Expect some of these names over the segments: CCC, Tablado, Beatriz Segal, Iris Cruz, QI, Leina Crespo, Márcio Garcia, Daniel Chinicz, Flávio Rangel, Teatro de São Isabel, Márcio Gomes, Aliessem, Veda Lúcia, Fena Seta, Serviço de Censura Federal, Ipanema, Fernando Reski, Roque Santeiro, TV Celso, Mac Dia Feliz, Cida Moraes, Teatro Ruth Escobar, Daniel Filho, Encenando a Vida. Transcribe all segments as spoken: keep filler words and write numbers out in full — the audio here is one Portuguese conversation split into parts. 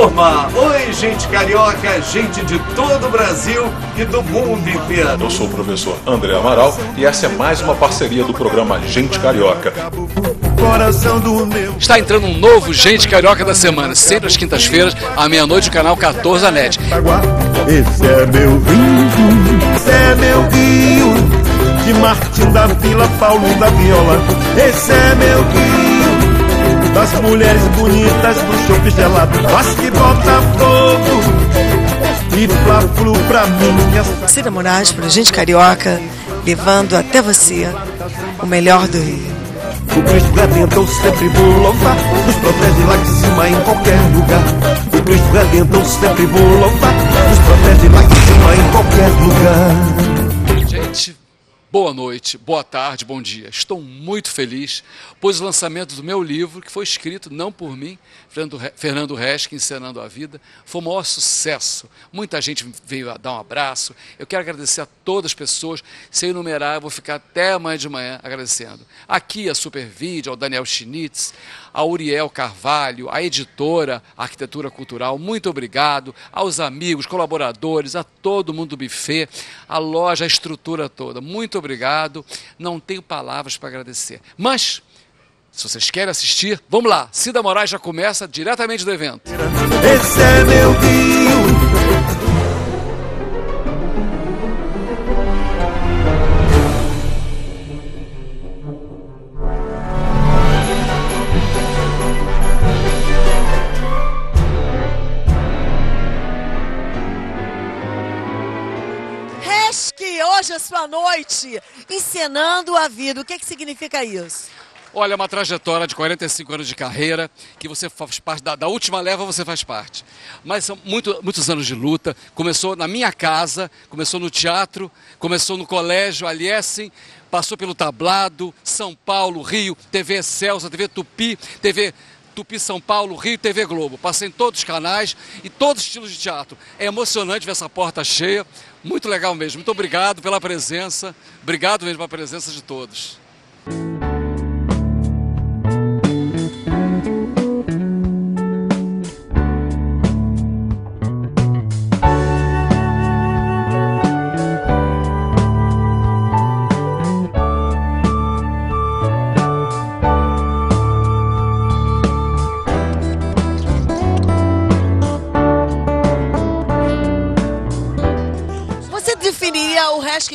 turma! Oi, gente carioca, gente de todo o Brasil e do mundo inteiro. Eu sou o professor André Amaral e essa é mais uma parceria do programa Gente Carioca. Está entrando um novo Gente Carioca da Semana, sempre às quintas-feiras, à meia-noite, no canal quatorze da NET. Esse é meu rio, esse é meu rio, de Martinho da Vila, Paulinho da Viola. Esse é meu rio, das mulheres bonitas, do chope gelado, mas que bota fogo e flaflu pra mim. Essa... Cida Moraes, pra Gente Carioca, levando até você o melhor do Rio. O Cristo Redentor sempre vou louvar, nos protege lá de cima em qualquer lugar. O Cristo Redentor sempre vou louvar, nos protege lá de cima em qualquer lugar. Gente, boa noite, boa tarde, bom dia. Estou muito feliz, pois o lançamento do meu livro, que foi escrito não por mim, Fernando Reski, Encenando a Vida, foi o maior sucesso. Muita gente veio a dar um abraço. Eu quero agradecer a todas as pessoas. Se eu enumerar, eu vou ficar até amanhã de manhã agradecendo. Aqui a Super Vídeo, ao Daniel Chinicz, a Uriel Carvalho, a editora, a Arquitetura Cultural, muito obrigado. Aos amigos, colaboradores, a todo mundo do buffet, a loja, a estrutura toda. Muito obrigado. Não tenho palavras para agradecer. Mas... se vocês querem assistir, vamos lá. Cida Moraes já começa diretamente do evento. Esse é meu rio. Reski, hoje é sua noite, encenando a vida. O que, é que significa isso? Olha, uma trajetória de quarenta e cinco anos de carreira, que você faz parte, da, da última leva você faz parte. Mas são muito, muitos anos de luta, começou na minha casa, começou no teatro, começou no colégio Aliessem, passou pelo Tablado, São Paulo, Rio, T V Celso, T V Tupi, T V Tupi São Paulo, Rio, T V Globo. Passei em todos os canais e todos os estilos de teatro. É emocionante ver essa porta cheia, muito legal mesmo. Muito obrigado pela presença, obrigado mesmo pela presença de todos.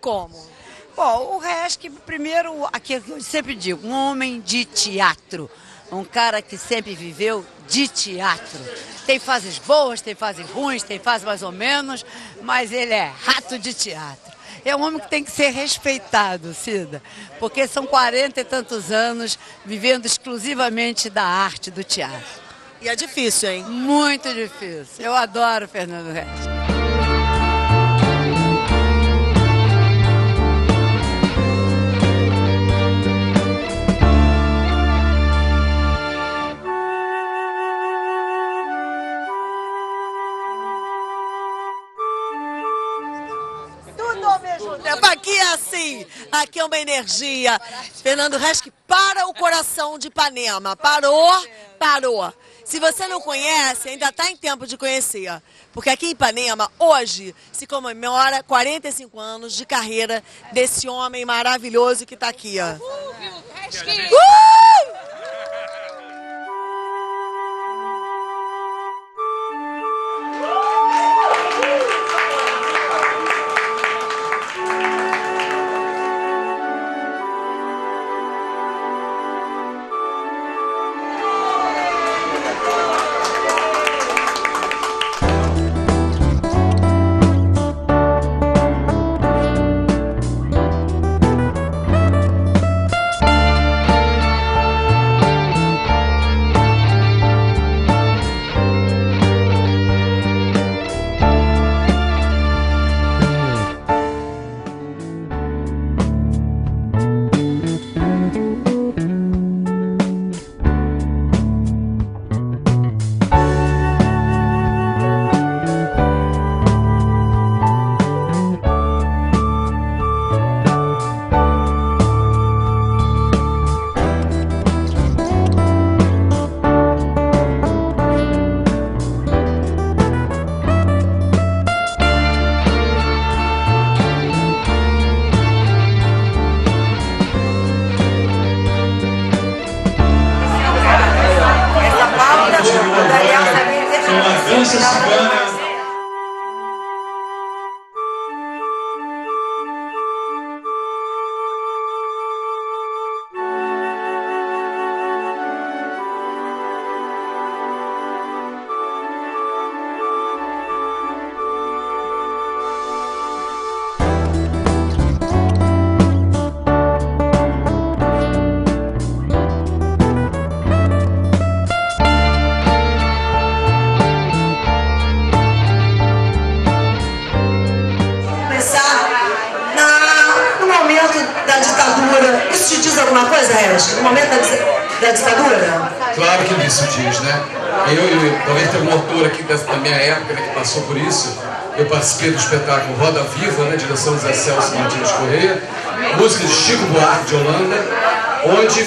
Como? Bom, o Reski, primeiro, aquilo que eu sempre digo, um homem de teatro, um cara que sempre viveu de teatro. Tem fases boas, tem fases ruins, tem fases mais ou menos, mas ele é rato de teatro. É um homem que tem que ser respeitado, Cida, porque são quarenta e tantos anos vivendo exclusivamente da arte do teatro. E é difícil, hein? Muito difícil. Eu adoro o Fernando Reski. Aqui é assim, aqui é uma energia. Fernando Reski para o coração de Ipanema. Parou, parou. Se você não conhece, ainda está em tempo de conhecer. Porque aqui em Ipanema, hoje, se comemora quarenta e cinco anos de carreira desse homem maravilhoso que está aqui. Uh! Dança cigana. Da ditadura? Claro que isso diz, né? Eu, eu talvez tenha um autor aqui da, da minha época, né, que passou por isso. Eu participei do espetáculo Roda Viva, né, direção de Zé Celso Martins Correia, música de Chico Buarque de Holanda, onde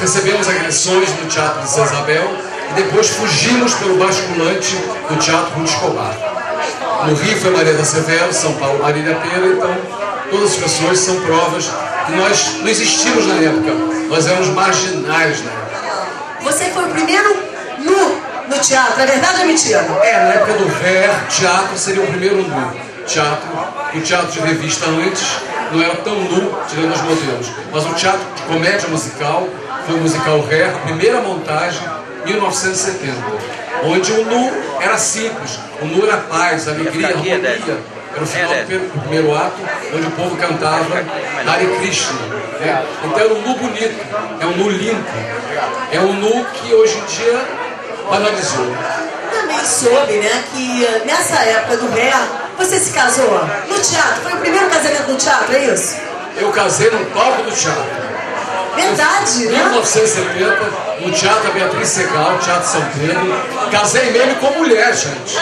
recebemos agressões no Teatro de São Isabel e depois fugimos pelo basculante do Teatro Ruth Escobar. No Rio foi Maria da Severo, São Paulo Maria da Pena, então todas as pessoas são provas que nós não existimos na época. Nós éramos marginais, né? Você foi o primeiro nu no teatro, é verdade ou mentira? É, na época do Ver, teatro seria o primeiro nu. Teatro, o teatro de revista antes não era tão nu, tirando os modelos. Mas o teatro de comédia musical foi o musical Ver, primeira montagem, mil novecentos e setenta. Onde o nu era simples, o nu era paz, alegria, harmonia. Era o final do primeiro ato, onde o povo cantava Hare Krishna. Né? Então era um nu bonito, é um nu limpo. É um nu que hoje em dia banalizou. Também soube, né, que nessa época do Ré, você se casou no teatro. Foi o primeiro casamento no teatro, é isso? Eu casei no palco do teatro. Verdade, né? Em mil novecentos e setenta, no Teatro Beatriz Segal, Teatro São Pedro. Casei mesmo com mulher, gente.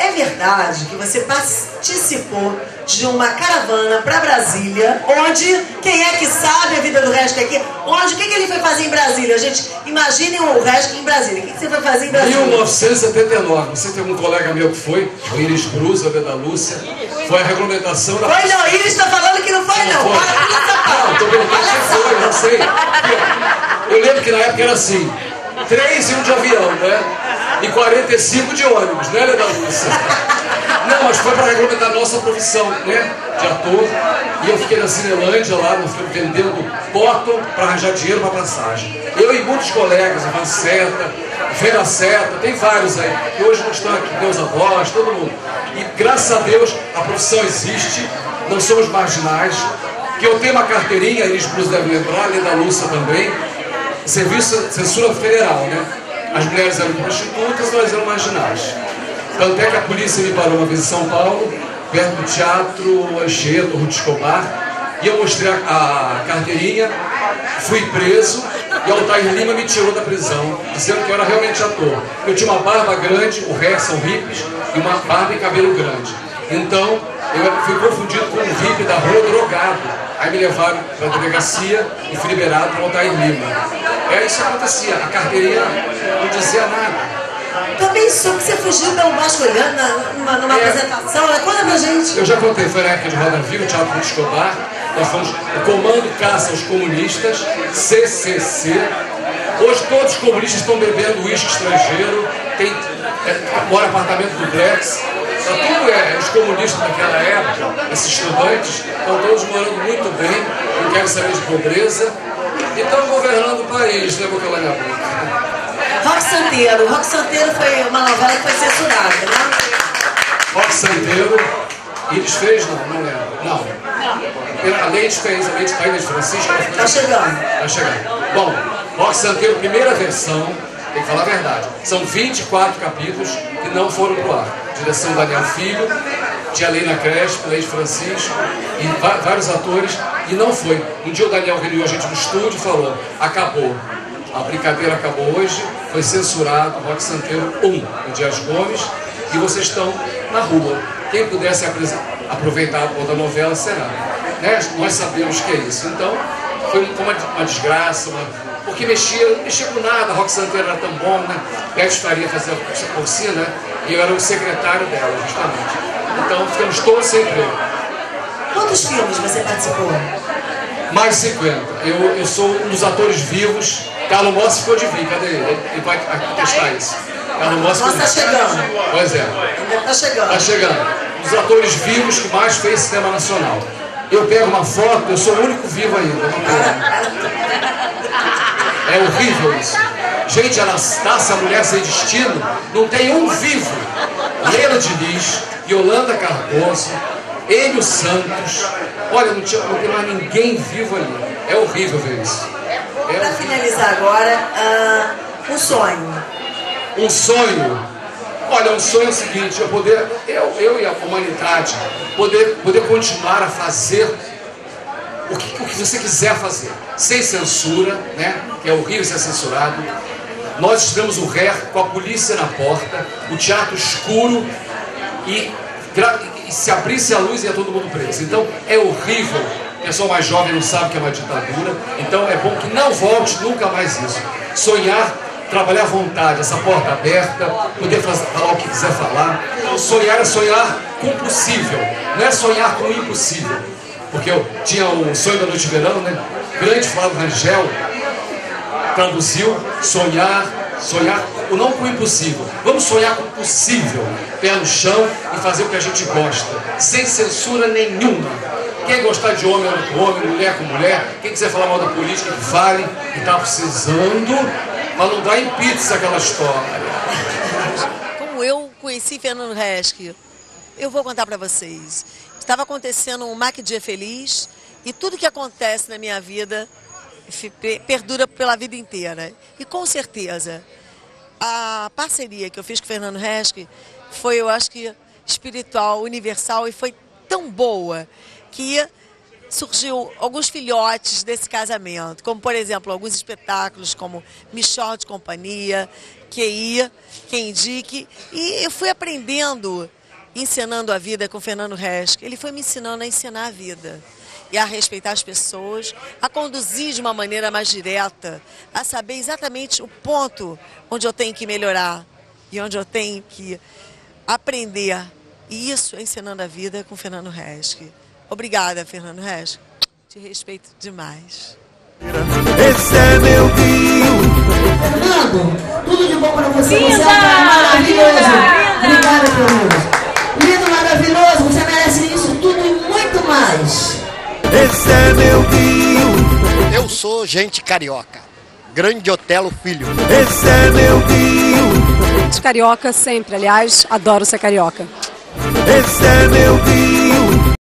É verdade que você participou de uma caravana para Brasília, onde, quem é que sabe a vida do Reski aqui, onde, o que, que ele foi fazer em Brasília? Gente, imaginem o Reski em Brasília. O que, que você foi fazer em Brasília? mil novecentos e setenta e nove. Você teve um colega meu que foi, o Iris Cruz, a Veda Lúcia. Foi a regulamentação da... Foi não, Iris está falando que não foi não. Não, não estou perguntando se foi, não sei. Eu lembro que na época era assim, três e um de avião, né? E quarenta e cinco de ônibus, né, Leda Lúcia? Não, mas foi para regulamentar a nossa profissão, né, de ator. E eu fiquei na Cinelândia, lá, nós ficamos vendendo porto para arranjar dinheiro para passagem. Eu e muitos colegas, o Manceta, Fena Seta, tem vários aí, que hoje não estão aqui, meus avós, todo mundo. E graças a Deus, a profissão existe, não somos marginais. Que eu tenho uma carteirinha, eles nos devem lembrar, Leda Lúcia também, Serviço de Censura Federal, né? As mulheres eram prostitutas, nós eram marginais. Tanto é que a polícia me parou uma vez em São Paulo, perto do Teatro Anchieta, Ruth Escobar, e eu mostrei a, a carteirinha, fui preso, e Altair Lima me tirou da prisão, dizendo que eu era realmente ator. Eu tinha uma barba grande, o resto são hippies, e uma barba e cabelo grande. Então, eu fui confundido com um hippie da rua drogado. Aí me levaram para a delegacia e fui liberado para Altair Lima. É isso que acontecia, a carteirinha não dizia nada. Também soube que você fugiu pelo basculhando numa, numa é. apresentação, conta pra gente. Eu já contei, foi na época de Roda Viva, o Teatro de Escobar, nós fomos o Comando Caça aos Comunistas, C C C. Hoje todos os comunistas estão bebendo uísque estrangeiro, tem, é, mora no apartamento do Drex. Então, tudo é, os comunistas daquela época, esses estudantes, estão todos morando muito bem, não querem saber de pobreza, e estão governando o país, né, vou calar minha boca. Roque Santeiro, Roque Santeiro foi uma novela que foi censurada, né? Roque Santeiro, eles fez, não, não lembro, não. A lei fez, a lei de País Francisco... Está chegando. Tá chegando. Bom, Roque Santeiro, primeira versão, tem que falar a verdade, são vinte e quatro capítulos que não foram pro ar. Direção Daniel Filho, tinha Leina Crespo, Leide Francisco, e vários atores, e não foi. Um dia o Daniel reuniu a gente no estúdio e falou, acabou, a brincadeira acabou hoje, foi censurado, Roque Santeiro um, o Dias Gomes, e vocês estão na rua. Quem pudesse aproveitar a boa da novela será. Né? Nós sabemos que é isso. Então, foi uma, uma desgraça, uma... Porque mexia, mexia com nada, a Roque Santeiro era tão bom, né? Beth Faria fazia a porcina, né? E eu era o secretário dela, justamente. Então, ficamos todos sem emprego. Quantos filmes você participou? Mais cinquenta. Eu, eu sou um dos atores vivos. Carlo Mosse ficou de vir, cadê ele? Ele vai testar isso. Carlo Mosse está chegando. Pois é. Está chegando. Está chegando. Os atores vivos que mais fez cinema nacional. Eu pego uma foto, eu sou o único vivo ainda. É horrível isso. Gente, Anastácia, Mulher Sem Destino, não tem um vivo. Leila Diniz, Yolanda Cardoso, Hélio Santos. Olha, não, tinha, não tem mais ninguém vivo ali. É horrível ver isso. É para finalizar agora, uh, um sonho. Um sonho? Olha, um sonho é o seguinte, eu, poder, eu, eu e a humanidade poder, poder continuar a fazer o que, o que você quiser fazer, sem censura, né? Que é horrível ser censurado. Nós tivemos o R E R com a polícia na porta, o teatro escuro, e, e se abrisse a luz ia todo mundo preso. Então é horrível, a pessoa mais jovem não sabe que é uma ditadura, então é bom que não volte nunca mais isso. Sonhar, trabalhar à vontade, essa porta aberta, poder fazer, falar o que quiser falar. Então, sonhar é sonhar com o possível, não é sonhar com o impossível. Porque eu tinha o Sonho da Noite de Verão, né? Grande Flávio Rangel traduziu sonhar, sonhar não com o impossível. Vamos sonhar com o possível, pé no chão e fazer o que a gente gosta, sem censura nenhuma. Quem gostar de homem com homem, mulher com mulher, quem quiser falar mal da política, que fale, que está precisando. Mas não dá em pizza aquela história. Como eu conheci Fernando Reski, eu vou contar para vocês. Estava acontecendo um Mac Dia Feliz e tudo que acontece na minha vida perdura pela vida inteira. E com certeza, a parceria que eu fiz com o Fernando Reski foi, eu acho que, espiritual, universal e foi tão boa que surgiu alguns filhotes desse casamento, como, por exemplo, alguns espetáculos como Michel de Companhia, Q I, Quem Indique. E eu fui aprendendo, encenando a vida com o Fernando Reski. Ele foi me ensinando a ensinar a vida e a respeitar as pessoas, a conduzir de uma maneira mais direta, a saber exatamente o ponto onde eu tenho que melhorar e onde eu tenho que aprender. E isso é ensinando a vida com o Fernando Reski. Obrigada, Fernando Reski. Te respeito demais. Esse é meu Rio. Fernando, tudo de bom para você. Linda, você é um cara maravilhoso. Linda, obrigada, Fernando. Lindo, maravilhoso. Você merece isso tudo e muito mais. Esse é meu Rio. Eu sou gente carioca. Grande Otelo Filho. Esse é meu Rio. Gente carioca sempre. Aliás, adoro ser carioca. Esse é meu Rio.